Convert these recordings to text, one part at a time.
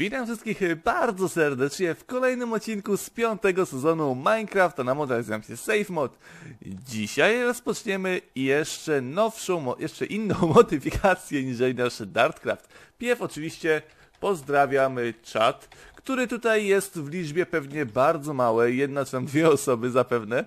Witam wszystkich bardzo serdecznie w kolejnym odcinku z 5. sezonu Minecrafta na modzie nazywam się SafeMod. Dzisiaj rozpoczniemy jeszcze nowszą, jeszcze inną modyfikację niż nasz DartCraft. Pierw oczywiście pozdrawiamy czat, który tutaj jest w liczbie pewnie bardzo małej, jedna czy tam dwie osoby zapewne,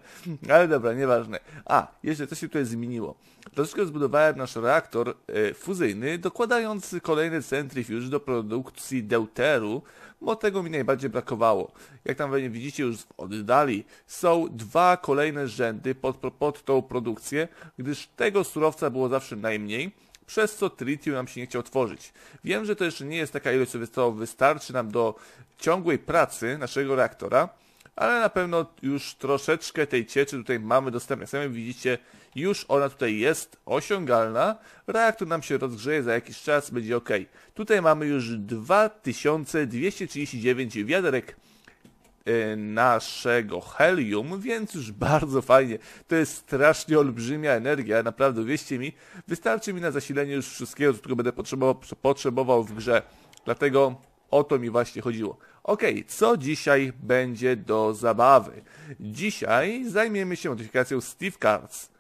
ale dobra, nieważne. A, jeszcze coś się tutaj zmieniło. Troszeczkę zbudowałem nasz reaktor fuzyjny, dokładając kolejny centrifuge do produkcji deuteru, bo tego mi najbardziej brakowało. Jak tam widzicie już w oddali, są dwa kolejne rzędy pod tą produkcję, gdyż tego surowca było zawsze najmniej, przez co tritium nam się nie chciał otworzyć. Wiem, że to jeszcze nie jest taka ilość, co wystarczy nam do ciągłej pracy naszego reaktora, ale na pewno już troszeczkę tej cieczy tutaj mamy dostępne. Sami widzicie, już ona tutaj jest osiągalna. Reaktor nam się rozgrzeje za jakiś czas, będzie ok. Tutaj mamy już 2239 wiaderek naszego helium, więc już bardzo fajnie. To jest strasznie olbrzymia energia, naprawdę uwierzcie mi. Wystarczy mi na zasilenie już wszystkiego, co tylko będę potrzebował w grze. Dlatego o to mi właśnie chodziło. Okej, co dzisiaj będzie do zabawy? Dzisiaj zajmiemy się modyfikacją Steve Carts.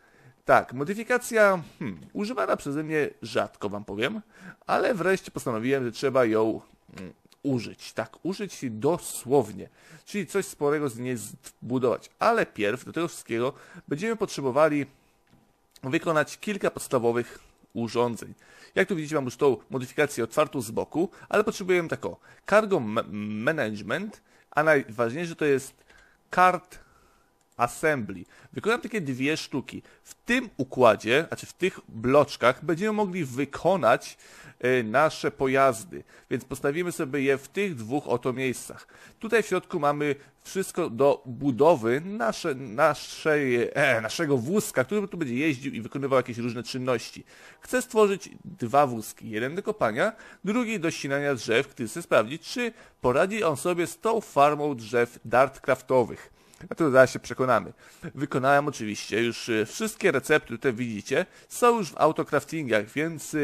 Tak, modyfikacja używana przeze mnie rzadko, wam powiem, ale wreszcie postanowiłem, że trzeba ją użyć, tak, użyć dosłownie, czyli coś sporego z niej zbudować, ale pierw do tego wszystkiego będziemy potrzebowali wykonać kilka podstawowych urządzeń. Jak tu widzicie, mam już tą modyfikację otwartą z boku, ale potrzebujemy taką cargo management, a najważniejsze to jest cart assembly. Wykonam takie dwie sztuki. W tym układzie, znaczy w tych bloczkach będziemy mogli wykonać nasze pojazdy, więc postawimy sobie je w tych dwóch oto miejscach. Tutaj w środku mamy wszystko do budowy naszego wózka, który tu będzie jeździł i wykonywał jakieś różne czynności. Chcę stworzyć dwa wózki, jeden do kopania, drugi do ścinania drzew, gdy chcę sprawdzić, czy poradzi on sobie z tą farmą drzew dartcraftowych. A to zaraz się przekonamy. Wykonałem oczywiście już wszystkie recepty, te widzicie, są już w autocraftingach, więc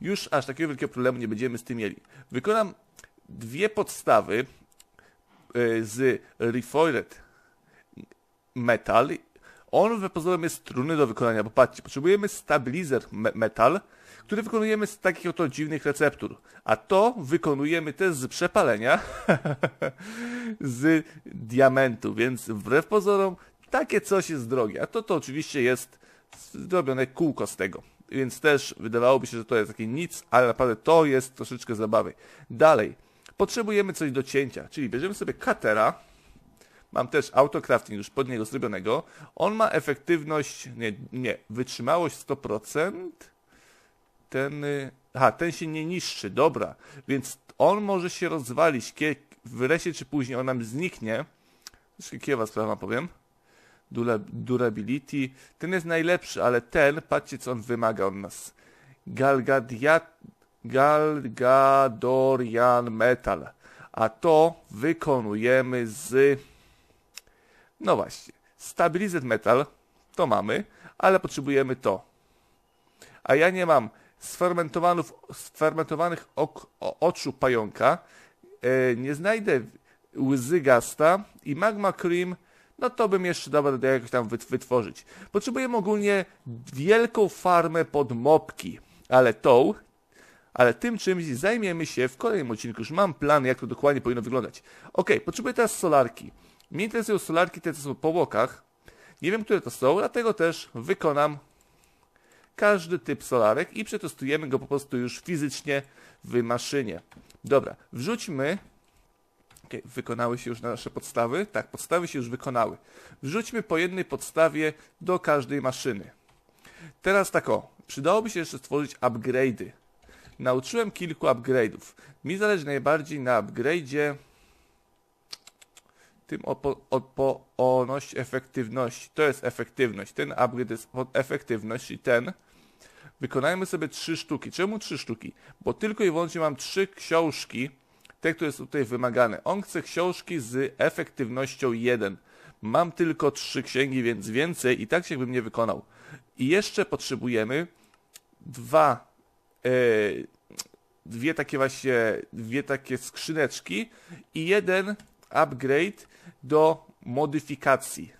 już aż takiego wielkiego problemu nie będziemy z tym mieli. Wykonam dwie podstawy z Reforged Metal. On we pozorem jest trudny do wykonania, bo patrzcie, potrzebujemy stabilizer metal, który wykonujemy z takich oto dziwnych receptur. A to wykonujemy też z przepalenia z diamentu, więc wbrew pozorom takie coś jest drogie. A to oczywiście jest zrobione kółko z tego. Więc też wydawałoby się, że to jest takie nic, ale naprawdę to jest troszeczkę zabawy. Dalej, potrzebujemy coś do cięcia, czyli bierzemy sobie cuttera. Mam też autocrafting już pod niego zrobionego. On ma efektywność, wytrzymałość 100%. Ten się nie niszczy, dobra. Więc on może się rozwalić w lesie czy później, on nam zniknie. Troszkę kijowa sprawa, powiem. Durability. Ten jest najlepszy, ale ten, patrzcie co on wymaga od nas. Galgadorian Metal. A to wykonujemy z... No właśnie, Stabilized Metal, to mamy, ale potrzebujemy to. A ja nie mam sfermentowanych oczu pająka, nie znajdę łzy gasta i magma cream, no to bym jeszcze dawał jakoś tam wytworzyć. Potrzebujemy ogólnie wielką farmę pod mopki, ale tym czymś zajmiemy się w kolejnym odcinku, już mam plan, jak to dokładnie powinno wyglądać. Ok, potrzebuję teraz solarki. Mnie interesują solarki te, co są po bokach. Nie wiem, które to są, dlatego też wykonam każdy typ solarek i przetestujemy go po prostu już fizycznie w maszynie. Dobra, wrzućmy... Okej, wykonały się już nasze podstawy? Tak, podstawy się już wykonały. Wrzućmy po jednej podstawie do każdej maszyny. Teraz tak o, przydałoby się jeszcze stworzyć upgrade'y. Nauczyłem kilku upgrade'ów. Mi zależy najbardziej na upgrade'zie... tym odporność efektywności. To jest efektywność. Ten upgrade jest efektywność i ten. Wykonajmy sobie 3 sztuki. Czemu 3 sztuki? Bo tylko i wyłącznie mam 3 książki, te, które są tutaj wymagane. On chce książki z efektywnością 1. Mam tylko 3 księgi, więc więcej i tak się bym nie wykonał. I jeszcze potrzebujemy 2 dwie takie właśnie, skrzyneczki i jeden upgrade do modyfikacji.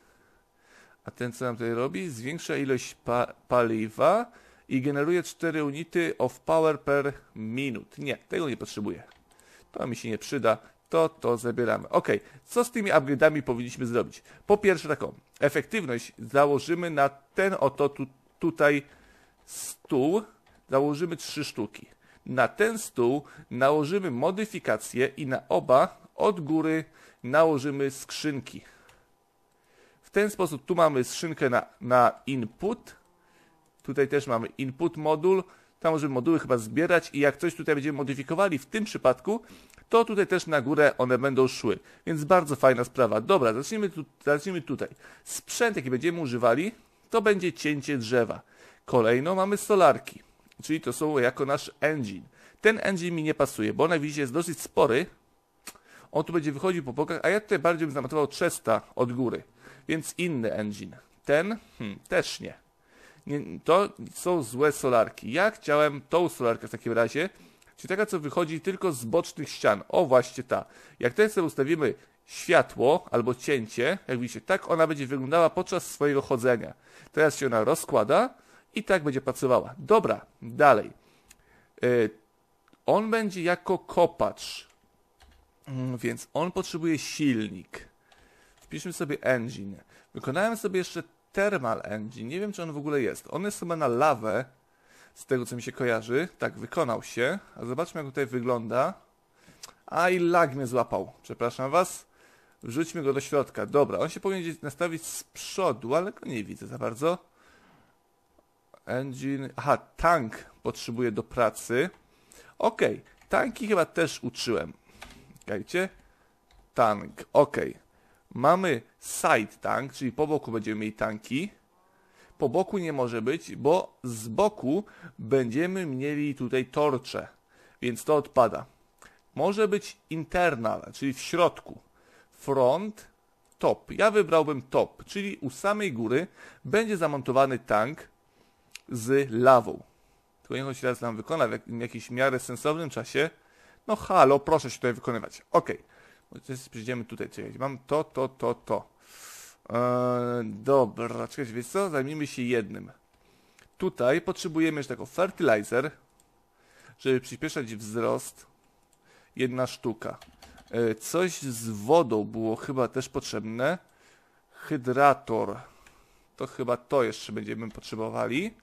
A ten co nam tutaj robi? Zwiększa ilość paliwa i generuje 4 unity of power per minute. Nie, tego nie potrzebuję. To mi się nie przyda. To zabieramy. Ok, co z tymi upgrade'ami powinniśmy zrobić? Po pierwsze taką efektywność założymy na ten oto tutaj stół. Założymy 3 sztuki. Na ten stół nałożymy modyfikacje i na oba od góry nałożymy skrzynki. W ten sposób tu mamy skrzynkę na input. Tutaj też mamy input moduł. Tam możemy moduły chyba zbierać i jak coś tutaj będziemy modyfikowali w tym przypadku, to tutaj też na górę one będą szły. Więc bardzo fajna sprawa. Dobra, zacznijmy tutaj. Sprzęt jaki będziemy używali, to będzie cięcie drzewa. Kolejno mamy solarki, czyli to są jako nasz engine. Ten engine mi nie pasuje, bo on jak widzicie jest dosyć spory. On tu będzie wychodził po bokach, a ja tutaj bardziej bym zamontował chesta od góry. Więc inny engine. Ten też nie. To są złe solarki. Ja chciałem tą solarkę w takim razie, czyli taka, co wychodzi tylko z bocznych ścian. O, właśnie ta. Jak tutaj sobie ustawimy światło albo cięcie, jak widzicie, tak ona będzie wyglądała podczas swojego chodzenia. Teraz się ona rozkłada i tak będzie pracowała. Dobra, dalej. On będzie jako kopacz, więc on potrzebuje silnik. Wpiszmy sobie engine. Wykonałem sobie jeszcze thermal engine. Nie wiem, czy on w ogóle jest. On jest chyba na lawę, z tego, co mi się kojarzy. Tak, wykonał się. A zobaczmy, jak tutaj wygląda. A i lag mnie złapał. Przepraszam was. Wrzućmy go do środka. Dobra, on się powinien nastawić z przodu, ale go nie widzę za bardzo. Engine... Aha, tank potrzebuje do pracy. Ok, tanki chyba też uczyłem. Czekajcie. Tank, ok. Mamy side tank, czyli po boku będziemy mieli tanki. Po boku nie może być, bo z boku będziemy mieli tutaj torcze, więc to odpada. Może być internal, czyli w środku. Front, top. Ja wybrałbym top, czyli u samej góry będzie zamontowany tank z lawą. Tylko niech on się raz nam wykona w jakimś miarę sensownym czasie. No halo, proszę się tutaj wykonywać. Ok. Przyjdziemy tutaj, czekajcie, mam to. Dobra, czekajcie, wiecie co? Zajmijmy się jednym. Tutaj potrzebujemy jeszcze taką fertilizer, żeby przyspieszać wzrost. Jedna sztuka. Coś z wodą było chyba też potrzebne. Hydrator. To chyba to jeszcze będziemy potrzebowali.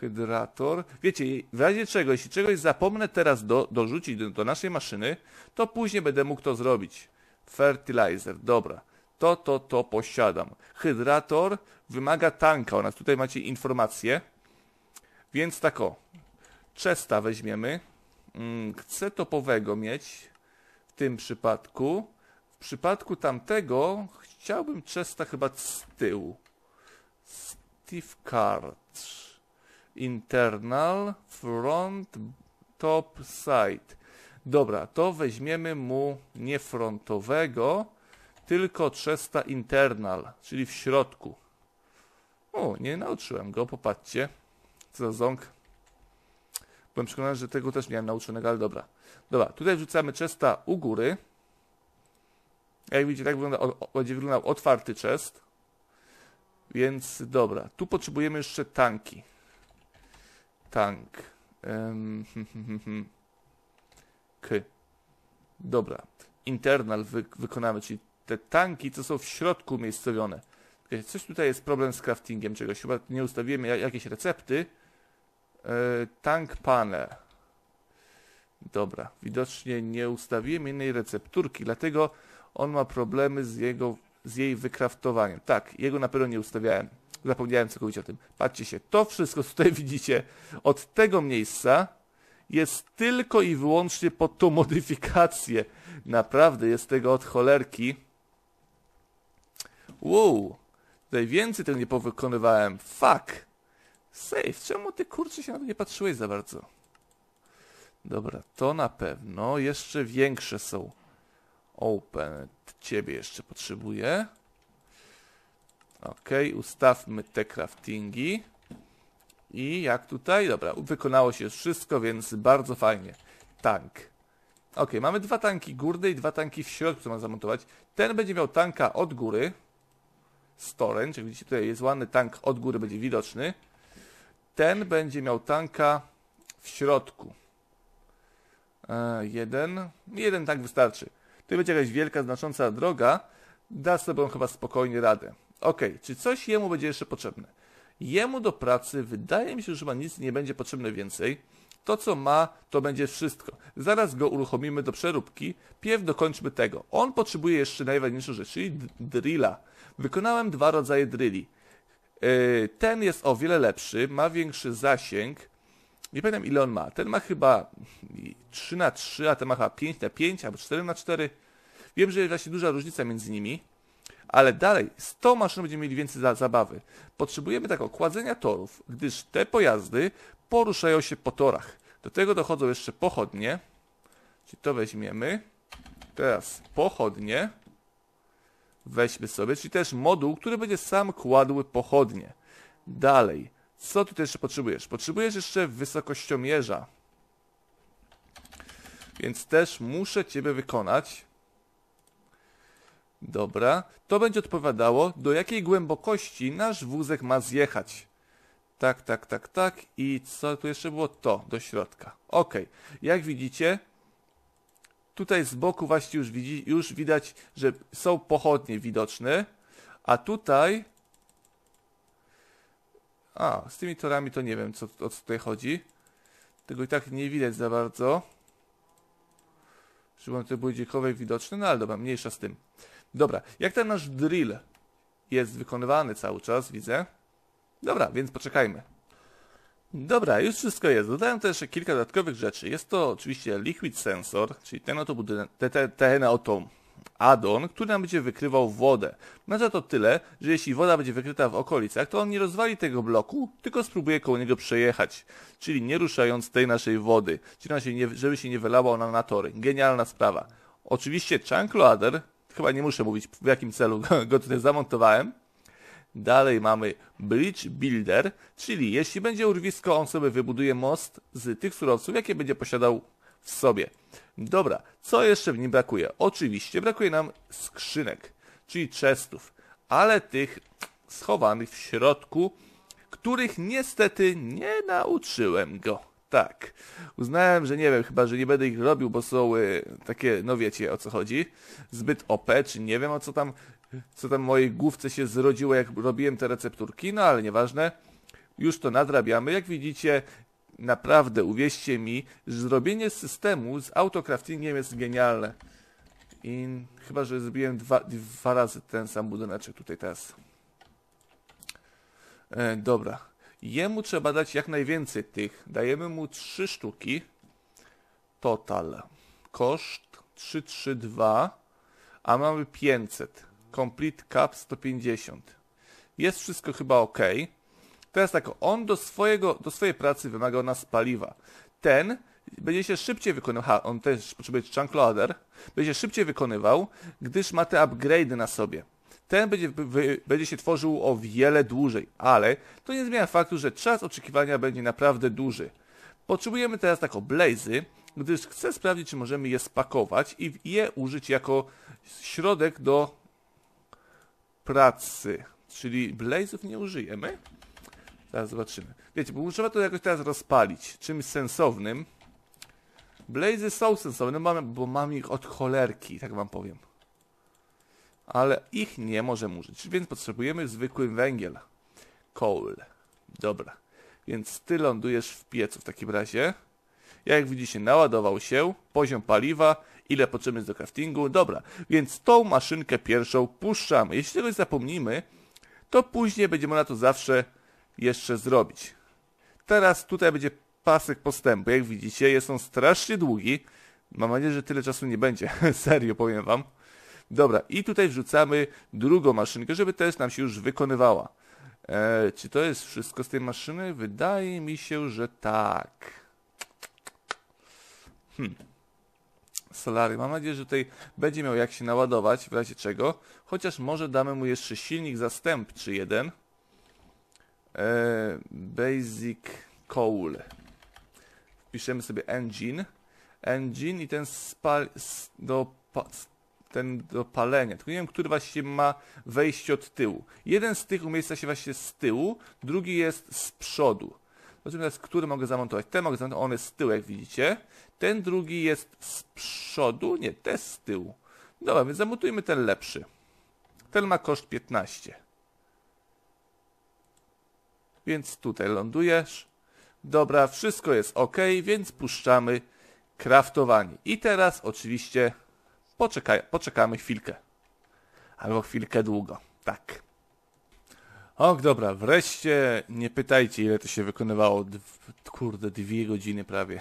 Hydrator. Wiecie, w razie czego, jeśli czegoś zapomnę teraz dorzucić do naszej maszyny, to później będę mógł to zrobić. Fertilizer, dobra. To posiadam. Hydrator wymaga tanka. U nas tutaj macie informacje. Więc tak o. Chesta weźmiemy. Chcę topowego mieć w tym przypadku. W przypadku tamtego chciałbym chesta chyba z tyłu. Steve Carts. Internal, front, top, side. Dobra, to weźmiemy mu nie frontowego, tylko chesta internal, czyli w środku. O, nie nauczyłem go, popatrzcie. Co za ząg. Byłem przekonany, że tego też miałem nauczonego, ale dobra. Dobra, tutaj wrzucamy chesta u góry. Jak widzicie, tak wygląda, będzie wyglądał otwarty chest. Więc dobra, tu potrzebujemy jeszcze tanki. Tank. Dobra. Internal wykonamy, czyli te tanki, co są w środku umiejscowione. Coś tutaj jest problem z craftingiem czegoś. Chyba nie ustawiłem jakieś recepty. Tank panel. Dobra. Widocznie nie ustawiłem innej recepturki, dlatego on ma problemy z jej wykraftowaniem. Tak, jego na pewno nie ustawiałem. Zapomniałem całkowicie o tym. Patrzcie się, to wszystko, co tutaj widzicie, od tego miejsca jest tylko i wyłącznie pod tą modyfikację. Naprawdę jest tego od cholerki. Wow, tutaj więcej tego nie powykonywałem. Fuck. Save, czemu ty kurczę się na to nie patrzyłeś za bardzo? Dobra, to na pewno. Jeszcze większe są. Open, ciebie jeszcze potrzebuję. Ok, ustawmy te craftingi. I jak tutaj? Dobra, wykonało się wszystko, więc bardzo fajnie. Tank. Ok, mamy dwa tanki górne i dwa tanki w środku, co mam zamontować. Ten będzie miał tanka od góry. Storage, jak widzicie, tutaj jest ładny tank od góry, będzie widoczny. Ten będzie miał tanka w środku. Jeden tank wystarczy. Tu będzie jakaś wielka, znacząca droga. Da sobie on chyba spokojnie radę. Ok, czy coś jemu będzie jeszcze potrzebne? Jemu do pracy wydaje mi się, że chyba nic nie będzie potrzebne więcej. To co ma, to będzie wszystko. Zaraz go uruchomimy do przeróbki. Pierw dokończmy tego. On potrzebuje jeszcze najważniejszą rzecz, czyli drilla. Wykonałem dwa rodzaje drilli. Ten jest o wiele lepszy, ma większy zasięg. Nie pamiętam ile on ma. Ten ma chyba 3×3, a ten ma chyba 5×5 albo 4×4. Wiem, że jest właśnie duża różnica między nimi. Ale dalej, z tą maszyną będziemy mieli więcej zabawy. Potrzebujemy tak okładzenia torów, gdyż te pojazdy poruszają się po torach. Do tego dochodzą jeszcze pochodnie. Czyli to weźmiemy. Teraz pochodnie. Weźmy sobie, czyli też moduł, który będzie sam kładł pochodnie. Dalej, co tutaj jeszcze potrzebujesz? Potrzebujesz jeszcze wysokościomierza. Więc też muszę ciebie wykonać. Dobra, to będzie odpowiadało, do jakiej głębokości nasz wózek ma zjechać. Tak. I co tu jeszcze było? To, do środka. Ok, jak widzicie, tutaj z boku właśnie już widać, że są pochodnie widoczne. A tutaj... z tymi torami to nie wiem, o co tutaj chodzi. Tego i tak nie widać za bardzo. Żeby to były dziekowe widoczne, no ale dobra, mniejsza z tym. Dobra, jak ten nasz drill jest wykonywany cały czas, widzę. Dobra, więc poczekajmy. Dobra, już wszystko jest. Dodałem też kilka dodatkowych rzeczy. Jest to oczywiście liquid sensor, czyli ten oto add-on, który nam będzie wykrywał wodę. Znaczy to tyle, że jeśli woda będzie wykryta w okolicach, to on nie rozwali tego bloku, tylko spróbuje koło niego przejechać. Czyli nie ruszając tej naszej wody. Czyli żeby się nie wylała ona na tory. Genialna sprawa. Oczywiście chunk loader, chyba nie muszę mówić w jakim celu go tutaj zamontowałem. Dalej mamy Bridge Builder, czyli jeśli będzie urwisko, on sobie wybuduje most z tych surowców, jakie będzie posiadał w sobie. Dobra, co jeszcze w nim brakuje? Oczywiście brakuje nam skrzynek, czyli chestów, ale tych schowanych w środku, których niestety nie nauczyłem go. Tak, uznałem, że nie wiem, chyba, że nie będę ich robił, bo są takie, no wiecie o co chodzi, zbyt OP, czy nie wiem o co tam w mojej główce się zrodziło, jak robiłem te recepturki, no ale nieważne, już to nadrabiamy. Jak widzicie, naprawdę uwierzcie mi, że zrobienie systemu z autocraftingiem jest genialne. I chyba, że zrobiłem dwa razy ten sam budyneczek tutaj teraz. Dobra, jemu trzeba dać jak najwięcej tych, dajemy mu 3 sztuki. Total, koszt 332, a mamy 500. Complete cap 150. Jest wszystko chyba ok. Teraz tak, on do swojej pracy wymaga od nas paliwa. Ten będzie się szybciej wykonywał. On też potrzebuje chunk loader. Będzie się szybciej wykonywał, gdyż ma te upgrade'y na sobie. Ten będzie się tworzył o wiele dłużej, ale to nie zmienia faktu, że czas oczekiwania będzie naprawdę duży. Potrzebujemy teraz tak o blazy, gdyż chcę sprawdzić, czy możemy je spakować i je użyć jako środek do pracy, czyli blazów nie użyjemy. Zaraz zobaczymy. Wiecie, bo trzeba to jakoś teraz rozpalić czymś sensownym. Blazy są sensowne, bo mam ich od cholerki, tak wam powiem. Ale ich nie możemy użyć, więc potrzebujemy zwykły węgiel. Coal. Dobra. Więc ty lądujesz w piecu w takim razie. Jak widzicie, naładował się, poziom paliwa, ile potrzebny jest do craftingu. Dobra, więc tą maszynkę pierwszą puszczamy. Jeśli czegoś zapomnimy, to później będziemy na to zawsze jeszcze zrobić. Teraz tutaj będzie pasek postępu. Jak widzicie, jest on strasznie długi. Mam nadzieję, że tyle czasu nie będzie. Serio, powiem wam. Dobra, i tutaj wrzucamy drugą maszynkę, żeby też nam się już wykonywała. Czy to jest wszystko z tej maszyny? Wydaje mi się, że tak. Solary. Mam nadzieję, że tutaj będzie miał jak się naładować, w razie czego. Chociaż może damy mu jeszcze silnik zastępczy jeden. Basic Coal. Wpiszemy sobie engine. Engine i ten do palenia. Tylko nie wiem, który właśnie ma wejście od tyłu. Jeden z tych umieszcza się właśnie z tyłu, drugi jest z przodu. Zobaczymy teraz, który mogę zamontować. Ten mogę zamontować, on jest z tyłu, jak widzicie. Ten drugi jest z przodu, nie, ten z tyłu. Dobra, więc zamontujmy ten lepszy. Ten ma koszt 15. Więc tutaj lądujesz. Dobra, wszystko jest ok, więc puszczamy craftowanie. I teraz oczywiście poczekamy chwilkę. Albo chwilkę długo, tak. Och, dobra, wreszcie nie pytajcie, ile to się wykonywało. Kurde, 2 godziny prawie.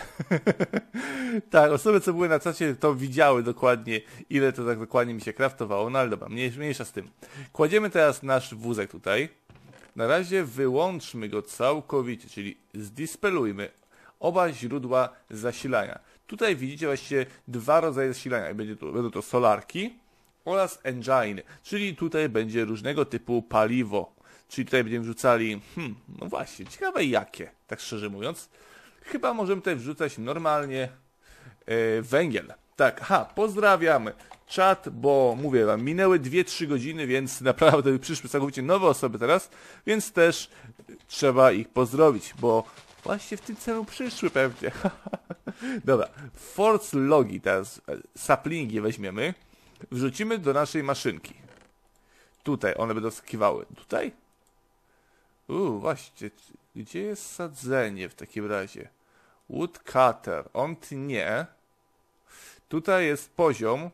Tak, osoby, co były na czacie, to widziały dokładnie, ile to tak dokładnie mi się craftowało. No ale dobra, mniejsza z tym. Kładziemy teraz nasz wózek tutaj. Na razie wyłączmy go całkowicie, czyli zdispelujmy oba źródła zasilania. Tutaj widzicie właśnie 2 rodzaje zasilania. Będą to solarki oraz engine, czyli tutaj będzie różnego typu paliwo. Czyli tutaj będziemy wrzucali, no właśnie, ciekawe jakie, tak szczerze mówiąc. Chyba możemy tutaj wrzucać normalnie węgiel. Tak, aha, pozdrawiamy czat, bo mówię wam, minęły 2-3 godziny, więc naprawdę przyszły całkowicie nowe osoby teraz, więc też trzeba ich pozdrowić, bo właśnie w tym celu przyszły pewnie. Dobra, force logi, teraz saplingi weźmiemy, wrzucimy do naszej maszynki. Tutaj, one będą skakiwały. Tutaj? Właśnie, gdzie jest sadzenie w takim razie? Woodcutter, on tnie. Tutaj jest poziom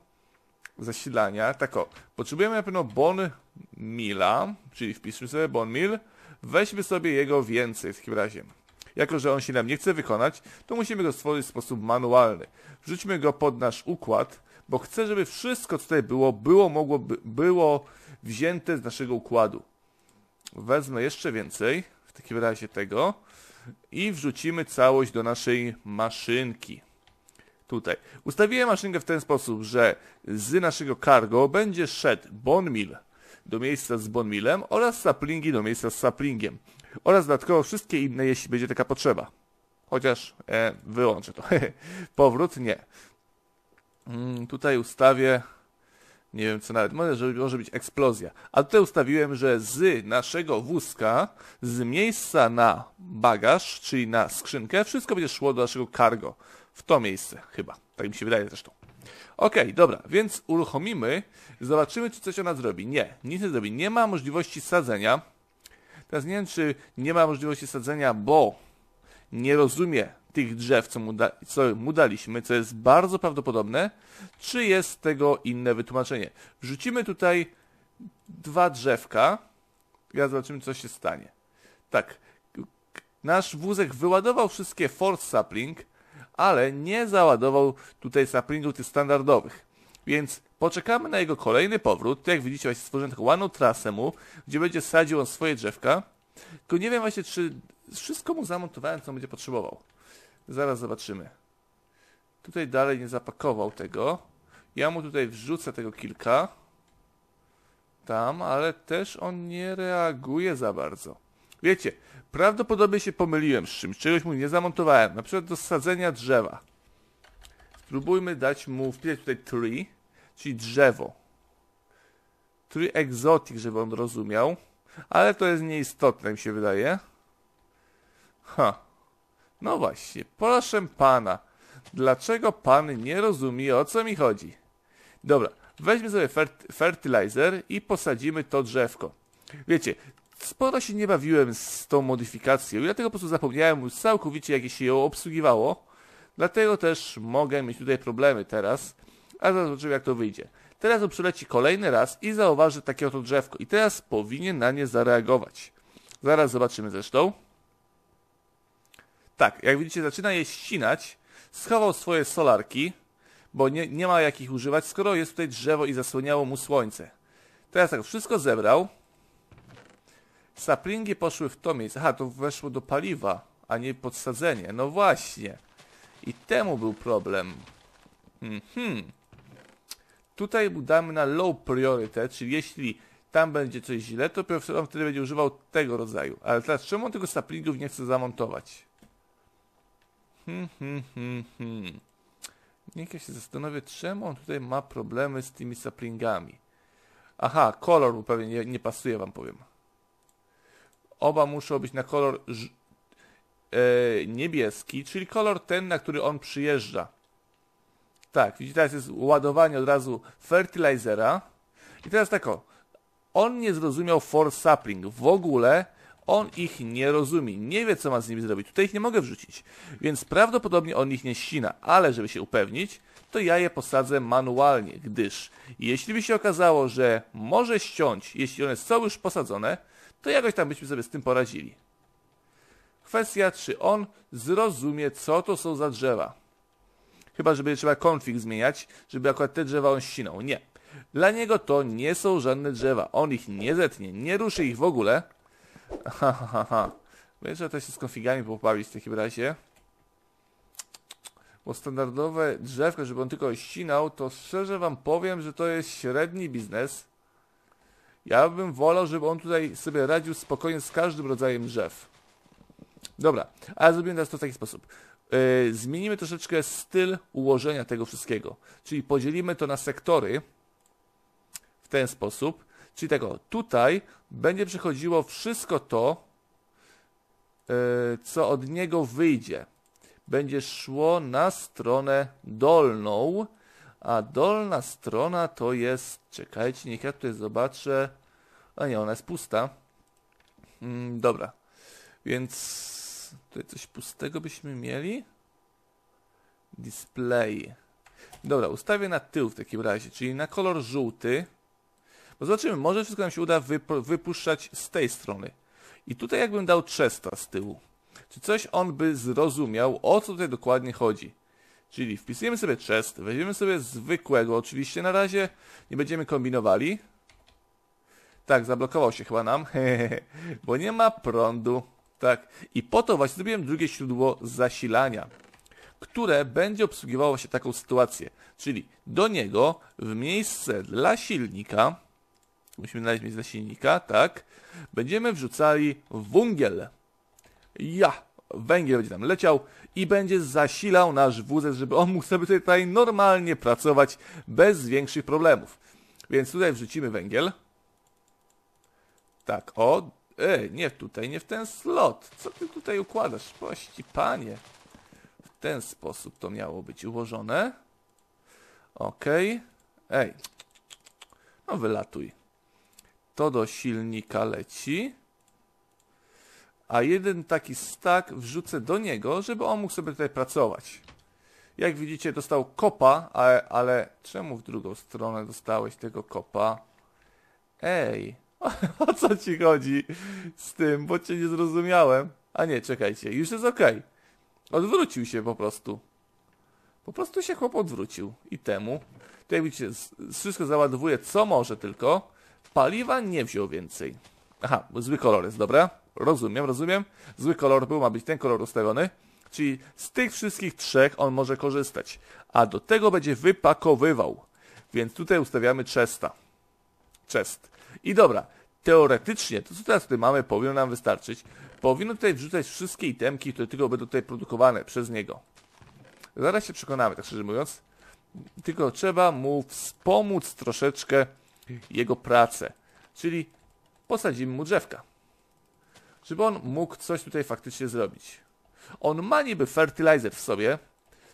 zasilania. Tak o, potrzebujemy na pewno bon mila, czyli wpiszmy sobie bon mil. Weźmy sobie jego więcej w takim razie. Jako że on się nam nie chce wykonać, to musimy go stworzyć w sposób manualny. Wrzućmy go pod nasz układ, bo chcę, żeby wszystko, co tutaj było wzięte z naszego układu. Wezmę jeszcze więcej, w takim razie tego, i wrzucimy całość do naszej maszynki. Tutaj. Ustawiłem maszynkę w ten sposób, że z naszego cargo będzie szedł bone mill do miejsca z bone millem oraz saplingi do miejsca z saplingiem. Oraz dodatkowo wszystkie inne, jeśli będzie taka potrzeba. Chociaż wyłączę to. Powrót nie. Tutaj ustawię... Nie wiem co nawet, może być eksplozja. A tutaj ustawiłem, że z naszego wózka, z miejsca na bagaż, czyli na skrzynkę, wszystko będzie szło do naszego cargo. W to miejsce chyba, tak mi się wydaje zresztą. Okej, dobra, więc uruchomimy, zobaczymy czy coś ona zrobi. Nie, nic nie zrobi, nie ma możliwości sadzenia. Teraz nie wiem czy nie ma możliwości sadzenia, bo nie rozumie tych drzew, co mu daliśmy, co jest bardzo prawdopodobne, czy jest tego inne wytłumaczenie. Wrzucimy tutaj 2 drzewka, ja zobaczymy, co się stanie. Tak, nasz wózek wyładował wszystkie force sapling, ale nie załadował tutaj saplingów tych standardowych. Więc poczekamy na jego kolejny powrót. Jak widzicie, właśnie stworzyłem taką ładną trasę mu, gdzie będzie sadził on swoje drzewka. Tylko nie wiem właśnie, czy wszystko mu zamontowałem, co będzie potrzebował. Zaraz zobaczymy. Tutaj dalej nie zapakował tego. Ja mu tutaj wrzucę tego kilka. Tam, ale też on nie reaguje za bardzo. Wiecie, prawdopodobnie się pomyliłem z czymś. Czegoś mu nie zamontowałem. Na przykład do sadzenia drzewa. Spróbujmy dać mu, wpisać tutaj tree, czyli drzewo. Tree exotic, żeby on rozumiał. Ale to jest nieistotne, mi się wydaje. No właśnie, proszę pana. Dlaczego pan nie rozumie, o co mi chodzi? Dobra, weźmy sobie fertilizer i posadzimy to drzewko. Wiecie, sporo się nie bawiłem z tą modyfikacją, dlatego po prostu zapomniałem już całkowicie, jak się ją obsługiwało. Dlatego też mogę mieć tutaj problemy teraz, a zaraz zobaczymy, jak to wyjdzie. Teraz on przyleci kolejny raz i zauważy takie oto drzewko. I teraz powinien na nie zareagować. Zaraz zobaczymy zresztą. Tak, jak widzicie, zaczyna je ścinać. Schował swoje solarki, bo nie ma jakich używać, skoro jest tutaj drzewo i zasłaniało mu słońce. Teraz tak, wszystko zebrał. Saplingi poszły w to miejsce. Aha, to weszło do paliwa, a nie podsadzenie. No właśnie. I temu był problem. Tutaj damy na low priority, czyli jeśli tam będzie coś źle, to on wtedy będzie używał tego rodzaju. Ale teraz czemu on tego saplingów nie chce zamontować? Niech ja się zastanowię, czemu on tutaj ma problemy z tymi saplingami. Aha, kolor mu pewnie nie pasuje, wam powiem. Oba muszą być na kolor niebieski, czyli kolor ten, na który on przyjeżdża. Tak, widzicie, teraz jest ładowanie od razu fertilizera. I teraz tak o, on nie zrozumiał for sapling. W ogóle on ich nie rozumie. Nie wie, co ma z nimi zrobić. Tutaj ich nie mogę wrzucić. Więc prawdopodobnie on ich nie ścina. Ale żeby się upewnić, to ja je posadzę manualnie, gdyż jeśli by się okazało, że może ściąć, jeśli one są już posadzone, to jakoś tam byśmy sobie z tym poradzili. Kwestia, czy on zrozumie, co to są za drzewa. Chyba, że będzie trzeba konfig zmieniać, żeby akurat te drzewa on ścinał. Nie. Dla niego to nie są żadne drzewa. On ich nie zetnie, nie ruszy ich w ogóle. Będzie trzeba też się z konfigami pobawić w takim razie. Bo standardowe drzewka, żeby on tylko ścinał, to szczerze wam powiem, że to jest średni biznes. Ja bym wolał, żeby on tutaj sobie radził spokojnie z każdym rodzajem drzew. Dobra, ale zrobimy teraz to w taki sposób. Zmienimy troszeczkę styl ułożenia tego wszystkiego. Czyli podzielimy to na sektory w ten sposób. Czyli tego, tutaj będzie przechodziło wszystko to, co od niego wyjdzie. Będzie szło na stronę dolną, a dolna strona to jest... Czekajcie, niech ja tutaj zobaczę... A nie, ona jest pusta. Dobra, więc tutaj coś pustego byśmy mieli. Display. Dobra, ustawię na tył w takim razie, czyli na kolor żółty. Bo zobaczymy, może wszystko nam się uda wypuszczać z tej strony. I tutaj jakbym dał 300 z tyłu. Czy coś on by zrozumiał, o co tutaj dokładnie chodzi. Czyli wpisujemy sobie chest, weźmiemy sobie zwykłego, oczywiście na razie nie będziemy kombinowali. Tak, zablokował się chyba nam, bo nie ma prądu. Tak, i po to właśnie zrobiłem drugie źródło zasilania, które będzie obsługiwało właśnie taką sytuację. Czyli do niego w miejsce dla silnika, musimy znaleźć miejsce dla silnika, tak, będziemy wrzucali węgiel. Węgiel będzie tam leciał i będzie zasilał nasz wózek, żeby on mógł sobie tutaj normalnie pracować bez większych problemów. Więc tutaj wrzucimy węgiel. Tak, o, nie tutaj, nie w ten slot. Co ty tutaj układasz? Pości, panie. W ten sposób to miało być ułożone. Okej. No wylatuj. To do silnika leci. A jeden taki stack wrzucę do niego, żeby on mógł sobie tutaj pracować. Jak widzicie, dostał kopa, ale czemu w drugą stronę dostałeś tego kopa? Ej, o co ci chodzi z tym, bo cię nie zrozumiałem. A nie, czekajcie, już jest ok. Odwrócił się po prostu. Po prostu się chłop odwrócił. I temu. Tu jak widzicie, wszystko załadowuje co może tylko. Paliwa nie wziął więcej. Aha, bo zły kolor jest, dobra? Rozumiem, rozumiem. Zły kolor był, ma być ten kolor ustawiony. Czyli z tych wszystkich trzech on może korzystać. A do tego będzie wypakowywał. Więc tutaj ustawiamy chesta. Chest. I dobra, teoretycznie, to co teraz tutaj mamy, powinno nam wystarczyć. Powinno tutaj wrzucać wszystkie itemki, które tylko będą tutaj produkowane przez niego. Zaraz się przekonamy, tak szczerze mówiąc. Tylko trzeba mu wspomóc troszeczkę jego pracę. Czyli posadzimy mu drzewka. Żeby on mógł coś tutaj faktycznie zrobić. On ma niby fertilizer w sobie,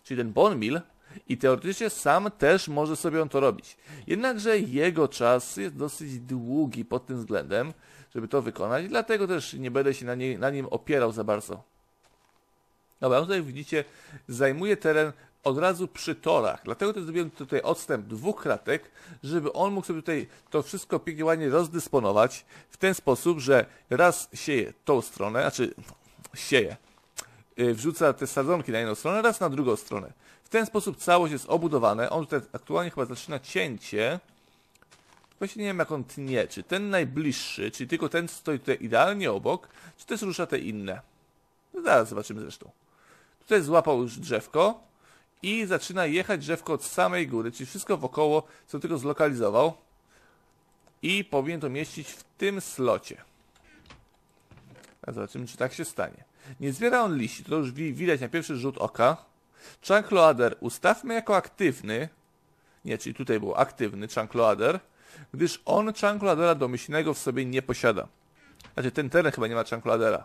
czyli ten bone meal, i teoretycznie sam też może sobie on to robić. Jednakże jego czas jest dosyć długi pod tym względem, żeby to wykonać, dlatego też nie będę się na nim opierał za bardzo. Dobra, on tutaj widzicie, zajmuje teren od razu przy torach, dlatego też zrobiłem tutaj odstęp 2 kratek, żeby on mógł sobie tutaj to wszystko pięknie, ładnie rozdysponować w ten sposób, że raz sieje tą stronę, znaczy sieje, wrzuca te sadzonki na jedną stronę, raz na drugą stronę. W ten sposób całość jest obudowane. On tutaj aktualnie chyba zaczyna cięcie. Właśnie nie wiem, jak on tnie, czy ten najbliższy, czyli tylko ten stoi tutaj idealnie obok, czy też rusza te inne. Zaraz zobaczymy zresztą. Tutaj złapał już drzewko. I zaczyna jechać drzewko od samej góry, czyli wszystko wokoło, co tylko zlokalizował. i powinien to mieścić w tym slocie. A zobaczymy, czy tak się stanie. Nie zbiera on liści, to już widać na pierwszy rzut oka. Chunk Loader ustawmy jako aktywny. Nie, czyli tutaj był aktywny Chunk Loader, gdyż on Chunk Loadera domyślnego w sobie nie posiada. Znaczy ten teren chyba nie ma Chunk Loadera.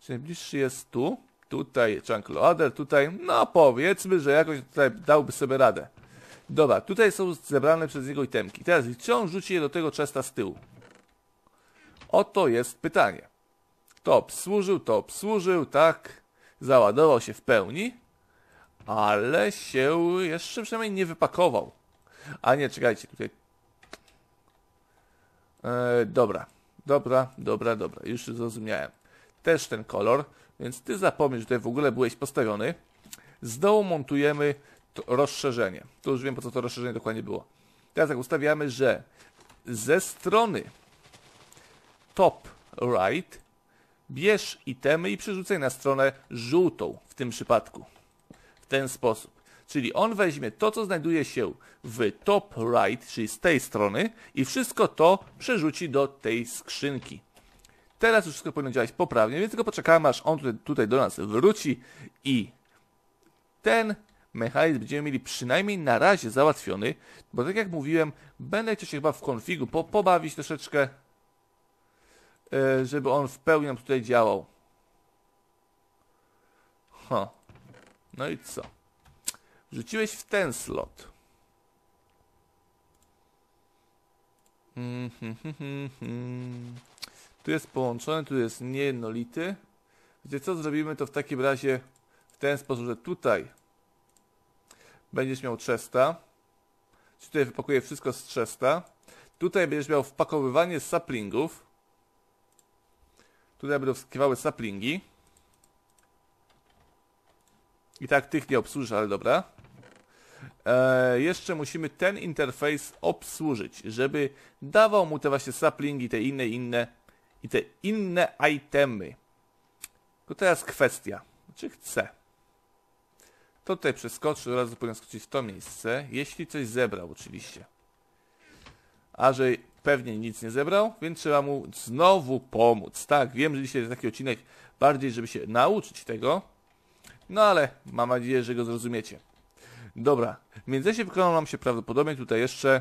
Czyli najbliższy jest tu, tutaj Chunk Loader, tutaj, no powiedzmy, że jakoś tutaj dałby sobie radę. Dobra, tutaj są zebrane przez niego itemki. Teraz czy on rzuci je do tego chesta z tyłu? Oto jest pytanie. To obsłużył, tak, załadował się w pełni, ale się jeszcze przynajmniej nie wypakował. A nie, czekajcie, tutaj... Dobra, już zrozumiałem. Też ten kolor, więc ty zapomnisz, że tutaj w ogóle byłeś postawiony. Z dołu montujemy to rozszerzenie. Tu już wiem, po co to rozszerzenie dokładnie było. Teraz tak ustawiamy, że ze strony top right bierz itemy i przerzucaj na stronę żółtą w tym przypadku. W ten sposób. Czyli on weźmie to, co znajduje się w top right, czyli z tej strony, i wszystko to przerzuci do tej skrzynki. Teraz już wszystko powinno działać poprawnie, więc tylko poczekamy, aż on tutaj do nas wróci i ten mechanizm będziemy mieli przynajmniej na razie załatwiony, bo tak jak mówiłem, będę chciał się chyba w konfigu pobawić troszeczkę, żeby on w pełni nam tutaj działał. No i co? Wrzuciłeś w ten slot. Tu jest połączony, tu jest niejednolity. Wiecie co, zrobimy to w takim razie w ten sposób, że tutaj będziesz miał chesta. Tutaj wypakuję wszystko z chesta. Tutaj będziesz miał wpakowywanie saplingów. Tutaj będą wskakiwały saplingi. I tak tych nie obsłużysz, ale dobra. Jeszcze musimy ten interfejs obsłużyć, żeby dawał mu te właśnie saplingi, te inne itemy. To teraz kwestia, czy chcę. To tutaj przeskoczy, od razu powinien skoczyć w to miejsce, jeśli coś zebrał oczywiście. A że pewnie nic nie zebrał, więc trzeba mu znowu pomóc. Tak, wiem, że dzisiaj jest taki odcinek bardziej, żeby się nauczyć tego. No ale mam nadzieję, że go zrozumiecie. Dobra, w międzyczasie wykonał nam się prawdopodobnie tutaj jeszcze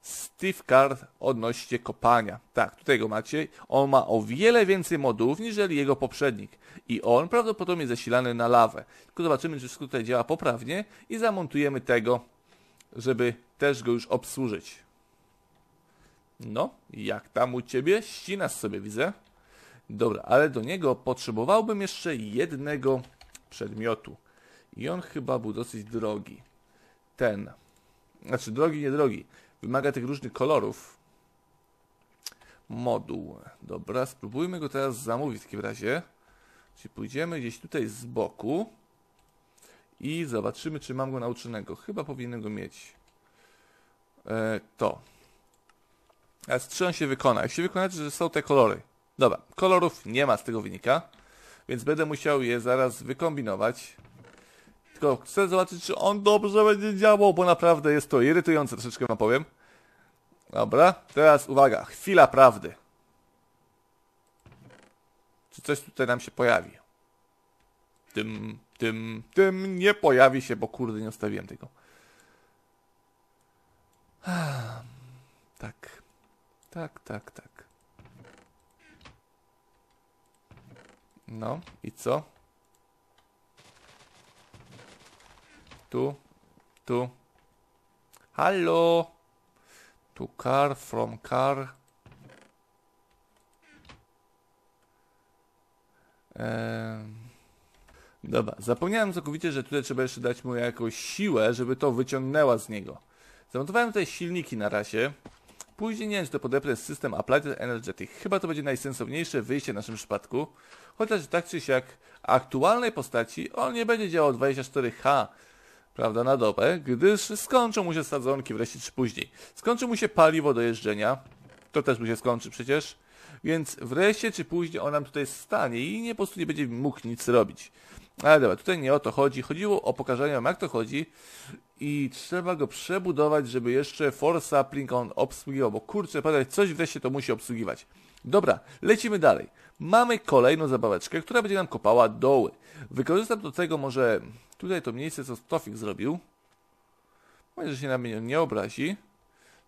Steve Cart odnośnie kopania. Tak, tutaj go macie. On ma o wiele więcej modułów niż jego poprzednik. I on prawdopodobnie jest zasilany na lawę. Tylko zobaczymy, czy wszystko tutaj działa poprawnie i zamontujemy tego, żeby też go już obsłużyć. No, jak tam u ciebie? Ścinasz sobie, widzę. Dobra, ale do niego potrzebowałbym jeszcze jednego przedmiotu. I on chyba był dosyć drogi. Ten. Znaczy drogi, nie drogi. Wymaga tych różnych kolorów. Moduł. Dobra, spróbujmy go teraz zamówić w takim razie. Czyli pójdziemy gdzieś tutaj z boku i zobaczymy, czy mam go nauczonego. Chyba powinienem go mieć. To. A czy on się wykona? Jak się wykona, że są te kolory. Dobra, kolorów nie ma, z tego wynika. Więc będę musiał je zaraz wykombinować. Tylko chcę zobaczyć, czy on dobrze będzie działał, bo naprawdę jest to irytujące, troszeczkę wam powiem. Dobra, teraz uwaga, chwila prawdy. Czy coś tutaj nam się pojawi? Tym nie pojawi się, bo kurde, nie ustawiłem tego. Tak. No i co? Tu. Halo! Tu car, from car. Dobra, zapomniałem całkowicie, że tutaj trzeba jeszcze dać mu jakąś siłę, żeby to wyciągnęła z niego. Zamontowałem tutaj silniki na razie. Później nie wiem, czy to podepnę system Applied Energetic. Chyba to będzie najsensowniejsze wyjście w naszym przypadku. Chociaż tak czy siak aktualnej postaci on nie będzie działał 24H, prawda, na dobę, gdyż skończą mu się sadzonki wreszcie czy później. Skończy mu się paliwo do jeżdżenia. To też mu się skończy przecież. Więc wreszcie czy później on nam tutaj stanie i po prostu nie będzie mógł nic robić. Ale dobra, tutaj nie o to chodzi. Chodziło o pokazanie wam, jak to chodzi. I trzeba go przebudować, żeby jeszcze Force Sapling on obsługiwał. Bo kurczę, padać, coś wreszcie to musi obsługiwać. Dobra, lecimy dalej. Mamy kolejną zabaweczkę, która będzie nam kopała doły. Wykorzystam do tego może tutaj to miejsce, co Stofik zrobił. Może, że się na mnie nie obrazi.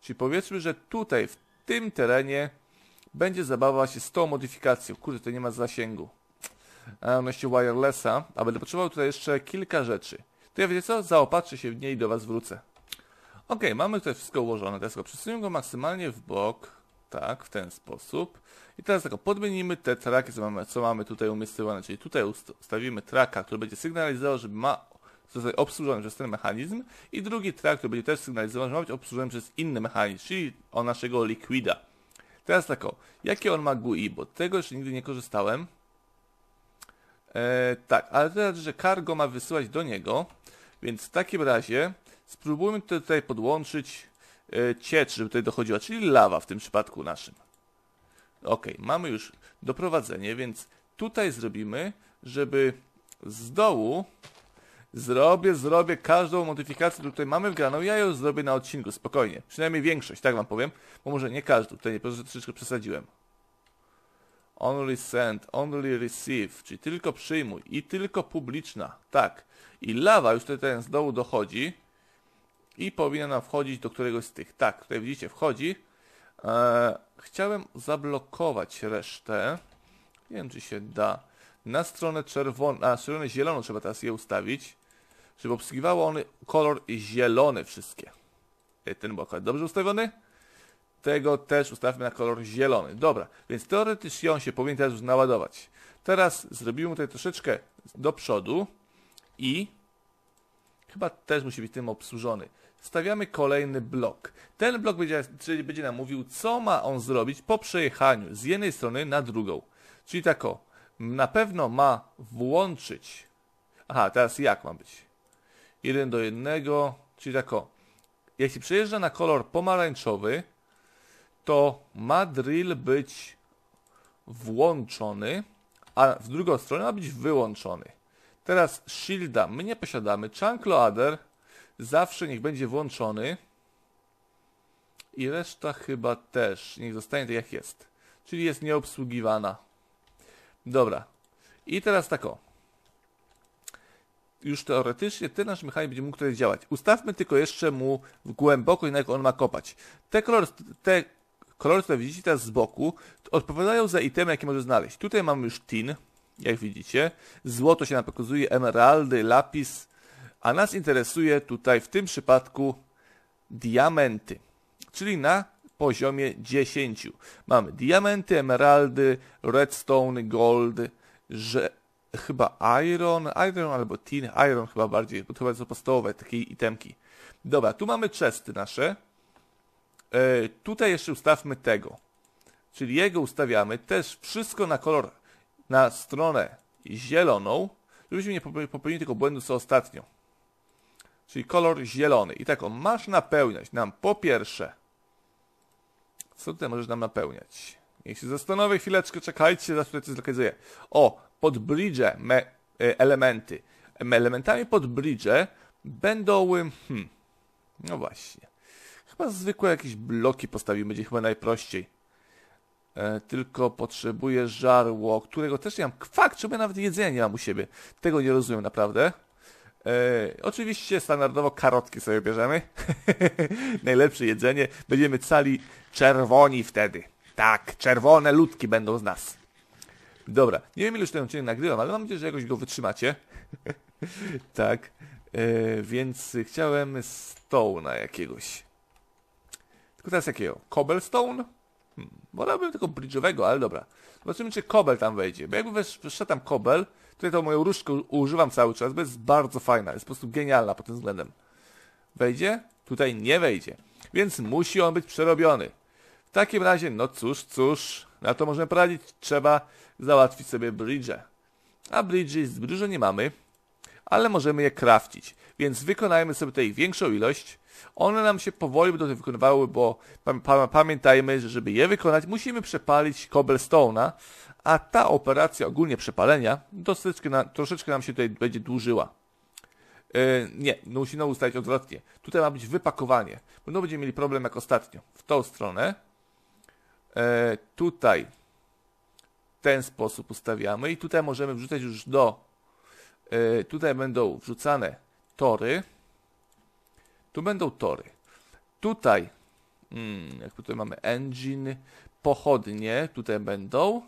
Czyli powiedzmy, że tutaj, w tym terenie będzie zabawa się z tą modyfikacją. Kurde, to nie ma zasięgu. Noście wirelessa, a będę potrzebował tutaj jeszcze kilka rzeczy. To ja wiecie co? Zaopatrzę się w niej i do was wrócę. Ok, mamy tutaj wszystko ułożone. Teraz przesuńmy go maksymalnie w bok. Tak, w ten sposób. I teraz tak, podmienimy te traki, co mamy tutaj umiejscowane. Czyli tutaj ustawimy traka, który będzie sygnalizował, że ma zostać obsłużony przez ten mechanizm. I drugi trak, który będzie też sygnalizował, że ma być obsłużony przez inny mechanizm, czyli o naszego liquida. Teraz tak, jakie on ma GUI, bo tego jeszcze nigdy nie korzystałem. Tak, ale teraz, że cargo ma wysyłać do niego, więc w takim razie spróbujmy tutaj podłączyć ciecz, żeby tutaj dochodziła, czyli lawa w tym przypadku naszym. Ok, mamy już doprowadzenie, więc tutaj zrobimy, żeby z dołu zrobię każdą modyfikację, którą tutaj mamy wgraną, ja ją zrobię na odcinku, spokojnie. Przynajmniej większość, tak wam powiem, bo może nie każdą, tutaj troszeczkę przesadziłem. Only send, only receive, czyli tylko przyjmuj i tylko publiczna, tak. I lawa już tutaj ten z dołu dochodzi i powinna nam wchodzić do któregoś z tych, tak, tutaj widzicie, wchodzi. Chciałem zablokować resztę, nie wiem czy się da, na stronę czerwoną, a stronę zieloną trzeba teraz je ustawić, żeby obsługiwały one kolor zielony wszystkie. Ten bok jest dobrze ustawiony? Tego też ustawmy na kolor zielony. Dobra, więc teoretycznie on się powinien teraz już naładować. Teraz zrobimy tutaj troszeczkę do przodu i chyba też musi być tym obsłużony. Stawiamy kolejny blok. Ten blok będzie nam mówił, co ma on zrobić po przejechaniu z jednej strony na drugą. Czyli tak o, na pewno ma włączyć... Aha, teraz jak ma być? 1:1, czyli tak o, jeśli przejeżdża na kolor pomarańczowy, to ma drill być włączony, a w drugą stronę ma być wyłączony. Teraz shielda my nie posiadamy. Chunk loader zawsze niech będzie włączony. I reszta chyba też. Niech zostanie tak jak jest. Czyli jest nieobsługiwana. Dobra. I teraz tak o. Już teoretycznie ten nasz mechanizm będzie mógł tutaj działać. Ustawmy tylko jeszcze mu głębokość, na jak on ma kopać. Te kolory, które widzicie teraz z boku, odpowiadają za itemy, jakie może znaleźć. Tutaj mamy już tin, jak widzicie. Złoto się nam pokazuje, emeraldy, lapis. A nas interesuje tutaj w tym przypadku diamenty. Czyli na poziomie 10. Mamy diamenty, emeraldy, redstone, gold, chyba iron albo tin, iron chyba bardziej, bo to chyba są podstawowe takie itemki. Dobra, tu mamy chesty nasze. Tutaj jeszcze ustawmy tego, czyli jego ustawiamy też wszystko na kolor, na stronę zieloną, żebyśmy nie popełnili tego błędu co ostatnio, czyli kolor zielony. I tak, masz napełniać nam po pierwsze, co tutaj możesz nam napełniać? Niech się zastanowię chwileczkę, czekajcie, zaraz tutaj coś zlokalizuję. O, pod bridge elementy. Elementami pod bridge będą, no właśnie. Chyba zwykłe jakieś bloki postawimy, będzie chyba najprościej. Tylko potrzebuję żarło, którego też nie mam. Fakt, czemu ja nawet jedzenia nie mam u siebie. Tego nie rozumiem naprawdę. Oczywiście standardowo karotki sobie bierzemy. Najlepsze jedzenie. Będziemy cali czerwoni wtedy. Tak, czerwone ludki będą z nas. Dobra, nie wiem ile już ten odcinek nagrywam, ale mam nadzieję, że jakoś go wytrzymacie. Tak, więc chciałem stołu na jakiegoś. Tylko teraz jakiego? Cobblestone? Wolałbym tylko bridge'owego, ale dobra. Zobaczymy, czy kobel tam wejdzie. Bo jakby wyszedł tam kobel, tutaj tą moją różdżkę używam cały czas, bo jest bardzo fajna. Jest po prostu genialna pod tym względem. Wejdzie? Tutaj nie wejdzie. Więc musi on być przerobiony. W takim razie, no cóż, na to możemy poradzić. Trzeba załatwić sobie bridge'e. A bridge'e nie mamy, ale możemy je craftić. Więc wykonajmy sobie tutaj większą ilość. One nam się powoli będą wykonywały, bo pamiętajmy, że żeby je wykonać, musimy przepalić cobblestone'a, a ta operacja ogólnie przepalenia troszeczkę nam się tutaj będzie dłużyła. No musimy ustalić odwrotnie. Tutaj ma być wypakowanie. No będziemy mieli problem jak ostatnio. W tą stronę. Tutaj w ten sposób ustawiamy i tutaj możemy wrzucać już do... tutaj będą wrzucane tory. Tu będą tory. Tutaj, jak tutaj mamy engine, pochodnie tutaj będą,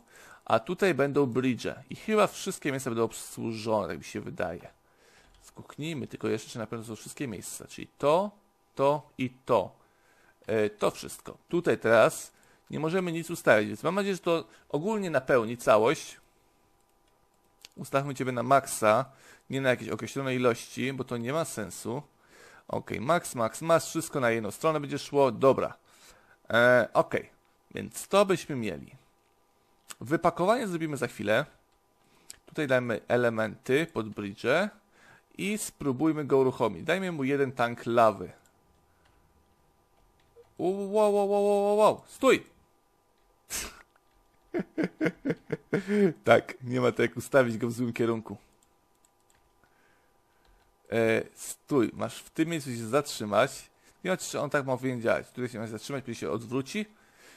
a tutaj będą bridge'e. I chyba wszystkie miejsca będą obsłużone, tak mi się wydaje. Skuknijmy tylko jeszcze, czy na pewno są wszystkie miejsca, czyli to, to i to. To wszystko. Tutaj teraz nie możemy nic ustawić, więc mam nadzieję, że to ogólnie napełni całość. Ustawmy Ciebie na maksa, nie na jakieś określone ilości, bo to nie ma sensu. Ok, max, max, max, wszystko na jedną stronę będzie szło, dobra. Ok, więc to byśmy mieli. Wypakowanie zrobimy za chwilę. Tutaj dajmy elementy pod bridge'e i spróbujmy go uruchomić. Dajmy mu jeden tank lawy. Wow, stój! Tak, nie ma to jak ustawić go w złym kierunku. Stój, masz w tym miejscu się zatrzymać. Nie wiem, czy on tak ma powinien działać. Tutaj się masz zatrzymać, kiedy się odwróci.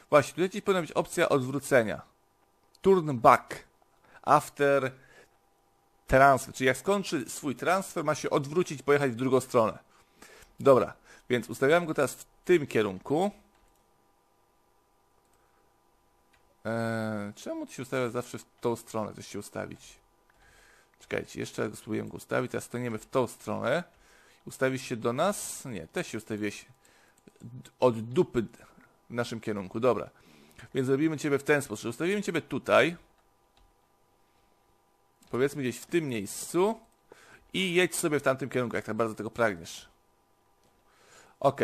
Właśnie, tutaj powinna być opcja odwrócenia. Turn back after transfer. Czyli jak skończy swój transfer, ma się odwrócić i pojechać w drugą stronę. Dobra, więc ustawiamy go teraz w tym kierunku. Czemu to się ustawia zawsze w tą stronę? Coś się ustawić. Czekajcie, jeszcze raz spróbuję go ustawić. Teraz staniemy w tą stronę. Ustawisz się do nas? Nie, też się ustawiłeś od dupy w naszym kierunku. Dobra. Więc zrobimy Ciebie w ten sposób. Ustawimy Ciebie tutaj. Powiedzmy gdzieś w tym miejscu. I jedź sobie w tamtym kierunku, jak tak bardzo tego pragniesz. Ok.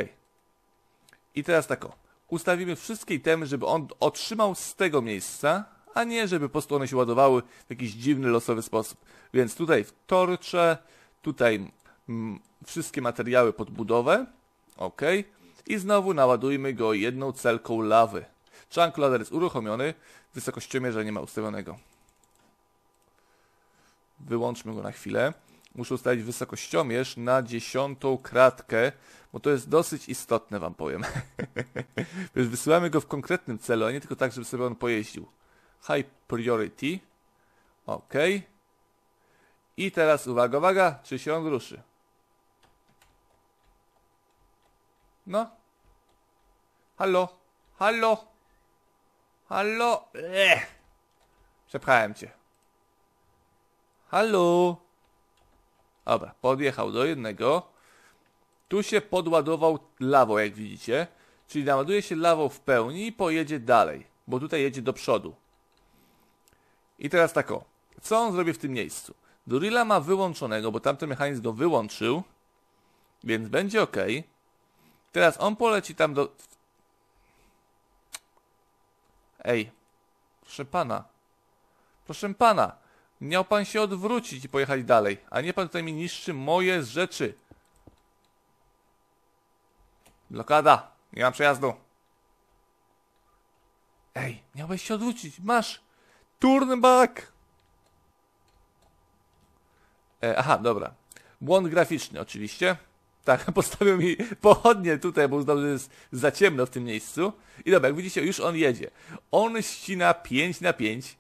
I teraz tak o. Ustawimy wszystkie itemy, żeby on otrzymał z tego miejsca, a nie żeby po prostu one się ładowały w jakiś dziwny, losowy sposób. Więc tutaj w torcze, tutaj wszystkie materiały pod budowę. Ok. I znowu naładujmy go jedną celką lawy. Chunk Ladder jest uruchomiony, wysokościomierza nie ma ustawionego. Wyłączmy go na chwilę. Muszę ustawić wysokościomierz na 10. kratkę, bo to jest dosyć istotne, wam powiem. Więc wysyłamy go w konkretnym celu, a nie tylko tak, żeby sobie on pojeździł. High priority. Ok. I teraz uwaga, uwaga, czy się on ruszy? No. Halo. Halo. Halo. Przepchałem cię. Halo. Dobra, podjechał do jednego. Tu się podładował lawą, jak widzicie. Czyli naładuje się lawą w pełni i pojedzie dalej. Bo tutaj jedzie do przodu. I teraz tak o. Co on zrobi w tym miejscu? Durilla ma wyłączonego, bo tamten mechanizm go wyłączył. Więc będzie ok. Teraz on poleci tam do... Ej. Proszę pana. Proszę pana. Miał pan się odwrócić i pojechać dalej. A nie pan tutaj mi niszczy moje rzeczy. Blokada. Nie mam przejazdu. Ej, miałeś się odwrócić. Masz. Turn back. Aha, dobra. Błąd graficzny oczywiście. Tak, postawił mi pochodnie tutaj, bo uznał, że jest za ciemno w tym miejscu. I dobra, jak widzicie, już on jedzie. On ścina 5x5.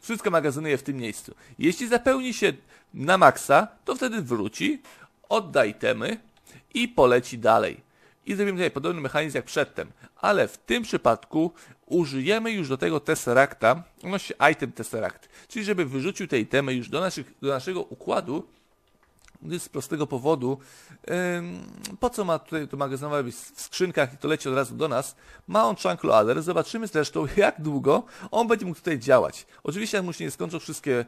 Wszystko magazynuje w tym miejscu. Jeśli zapełni się na maksa, to wtedy wróci, odda itemy i poleci dalej. I zrobimy tutaj podobny mechanizm jak przedtem. Ale w tym przypadku użyjemy już do tego Tesseracta, nosi item Tesseract, czyli żeby wyrzucił te itemy już do naszego układu, z prostego powodu, po co ma tutaj to magazynować w skrzynkach i to leci od razu do nas, ma on chunk loader, zobaczymy zresztą jak długo on będzie mógł tutaj działać. Oczywiście jak mu się nie skończą wszystkie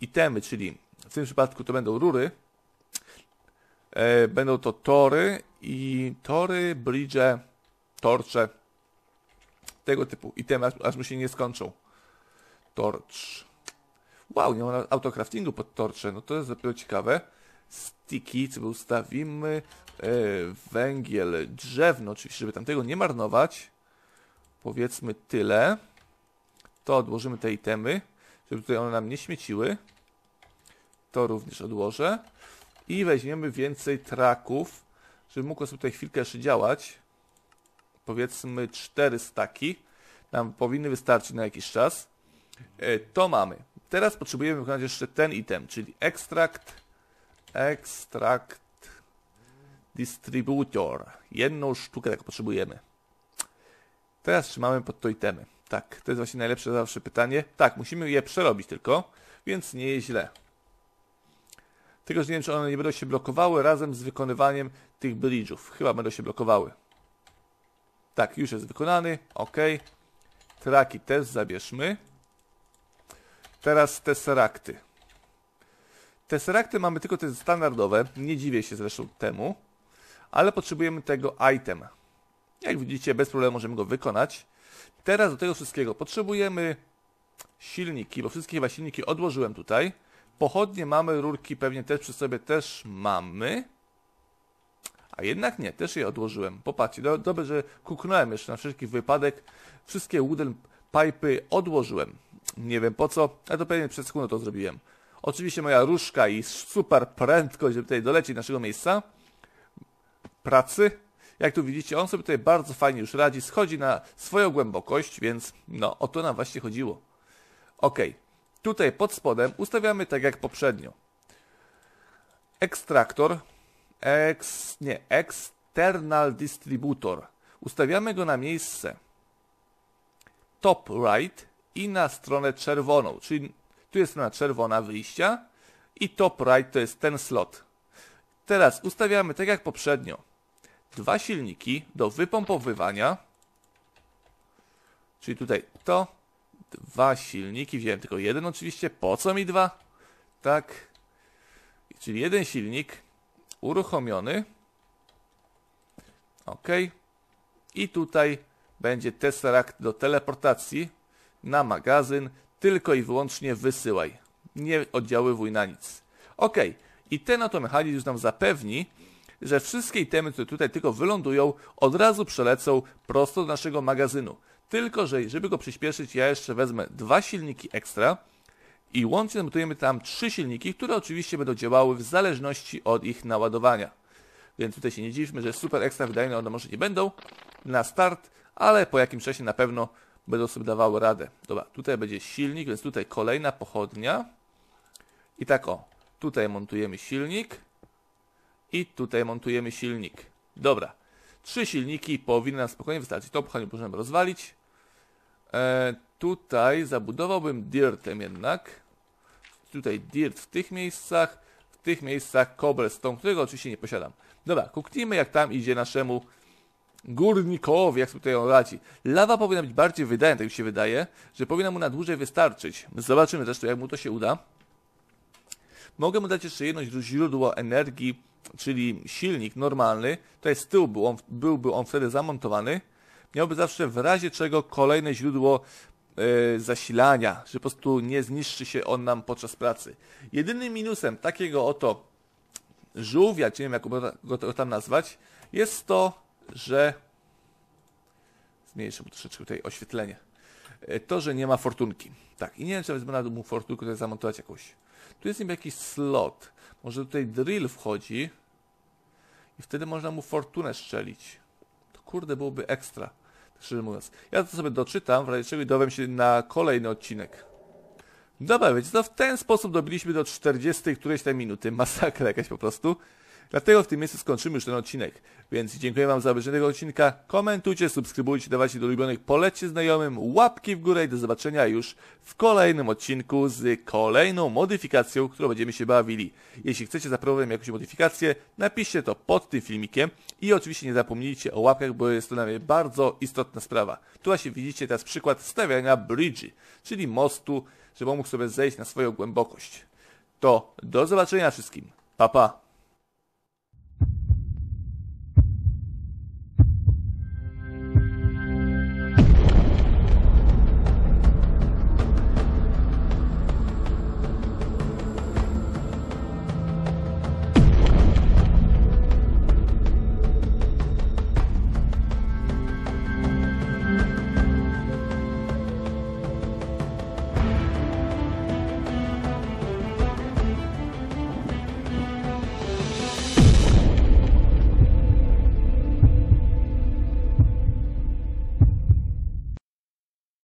itemy, czyli w tym przypadku to będą rury, będą to tory i tory, bridge'e, torcze, tego typu itemy, aż mu się nie skończą. Torcz. Wow, nie ma autocraftingu pod torcze, no to jest dopiero ciekawe. Sticky, co ustawimy, węgiel, drzewno, oczywiście, żeby tamtego nie marnować. Powiedzmy tyle. To odłożymy te itemy. żeby tutaj one nam nie śmieciły. To również odłożę. I weźmiemy więcej traków, żeby mógł sobie tutaj chwilkę jeszcze działać. Powiedzmy 4 staki. Nam powinny wystarczyć na jakiś czas. To mamy. Teraz potrzebujemy wykonać jeszcze ten item, czyli Extract Distributor. Jedną sztukę tak potrzebujemy. Teraz trzymamy pod to itemy. Tak, to jest właśnie najlepsze zawsze pytanie. Tak, musimy je przerobić tylko, więc nie jest źle. Tylko, że nie wiem, czy one nie będą się blokowały razem z wykonywaniem tych bridge'ów. Chyba będą się blokowały. Tak, już jest wykonany. Ok. Traki też zabierzmy. Teraz tesseracty. Tesseracty mamy tylko te standardowe. Nie dziwię się zresztą temu. Ale potrzebujemy tego item. Jak widzicie, bez problemu możemy go wykonać. Teraz do tego wszystkiego potrzebujemy silniki, bo wszystkie chyba silniki odłożyłem tutaj. Pochodnie mamy, rurki pewnie też przy sobie też mamy. A jednak nie, też je odłożyłem. Popatrzcie, dobrze, że kuknąłem jeszcze na wszelki wypadek. Wszystkie wooden pipe'y odłożyłem. Nie wiem po co, ale to pewnie przez sekundę to zrobiłem. Oczywiście moja różka i super prędkość, żeby tutaj dolecieć naszego miejsca pracy. Jak tu widzicie, on sobie tutaj bardzo fajnie już radzi. Schodzi na swoją głębokość, więc no, o to nam właśnie chodziło. Ok, tutaj pod spodem ustawiamy tak jak poprzednio. Ekstraktor. External Distributor. Ustawiamy go na miejsce top right i na stronę czerwoną, czyli tu jest strona czerwona wyjścia i top right to jest ten slot. Teraz ustawiamy tak jak poprzednio dwa silniki do wypompowywania, czyli tutaj to dwa silniki, wziąłem tylko jeden oczywiście, po co mi dwa? Tak, czyli jeden silnik uruchomiony. Ok. I tutaj będzie Tesseract do teleportacji na magazyn. Tylko i wyłącznie wysyłaj. Nie oddziaływuj na nic. Ok. I ten oto mechanizm już nam zapewni, że wszystkie itemy, które tutaj tylko wylądują, od razu przelecą prosto do naszego magazynu. Tylko, że żeby go przyspieszyć, ja jeszcze wezmę dwa silniki ekstra. I łącznie zamontujemy tam trzy silniki, które oczywiście będą działały w zależności od ich naładowania. Więc tutaj się nie dziwmy, że super ekstra wydajne one może nie będą na start, ale po jakimś czasie na pewno będą sobie dawały radę. Dobra, tutaj będzie silnik, więc tutaj kolejna pochodnia. I tak o, tutaj montujemy silnik. I tutaj montujemy silnik. Dobra, trzy silniki powinny nam spokojnie wystarczyć. To pochodnie możemy rozwalić. Tutaj zabudowałbym dirtem jednak. Tutaj dirt w tych miejscach cobblestone, którego oczywiście nie posiadam. Dobra, kuknijmy jak tam idzie naszemu górnikowi, jak sobie tutaj on radzi. Lawa powinna być bardziej wydajna, tak mi się wydaje, że powinna mu na dłużej wystarczyć. Zobaczymy zresztą jak mu to się uda. Mogę mu dać jeszcze jedno źródło energii, czyli silnik normalny. Tutaj z tyłu byłby on wtedy zamontowany. Miałby zawsze w razie czego kolejne źródło zasilania, że po prostu nie zniszczy się on nam podczas pracy. Jedynym minusem takiego oto żółwia, czy nie wiem jak go tam nazwać, jest to, że... Zmniejszę mu troszeczkę tutaj oświetlenie. To, że nie ma fortunki. Tak, i nie wiem, czy wezmę na dół fortunkę, tutaj zamontować jakąś. Tu jest niby jakiś slot. Może tutaj drill wchodzi i wtedy można mu fortunę strzelić. To kurde byłoby ekstra. Szczerze mówiąc. Ja to sobie doczytam, w razie czego dowiem się na kolejny odcinek. Dobra, wiecie co? W ten sposób dobiliśmy do 40 którejś tam minuty. Masakra jakaś po prostu. Dlatego w tym miejscu skończymy już ten odcinek. Więc dziękuję wam za obejrzenie tego odcinka. Komentujcie, subskrybujcie, dawajcie do ulubionych, polećcie znajomym, łapki w górę i do zobaczenia już w kolejnym odcinku z kolejną modyfikacją, którą będziemy się bawili. Jeśli chcecie zaproponować jakąś modyfikację, napiszcie to pod tym filmikiem i oczywiście nie zapomnijcie o łapkach, bo jest to dla mnie bardzo istotna sprawa. Tu właśnie widzicie teraz przykład stawiania bridge'i, czyli mostu, żeby on mógł sobie zejść na swoją głębokość. To do zobaczenia wszystkim. Pa, pa!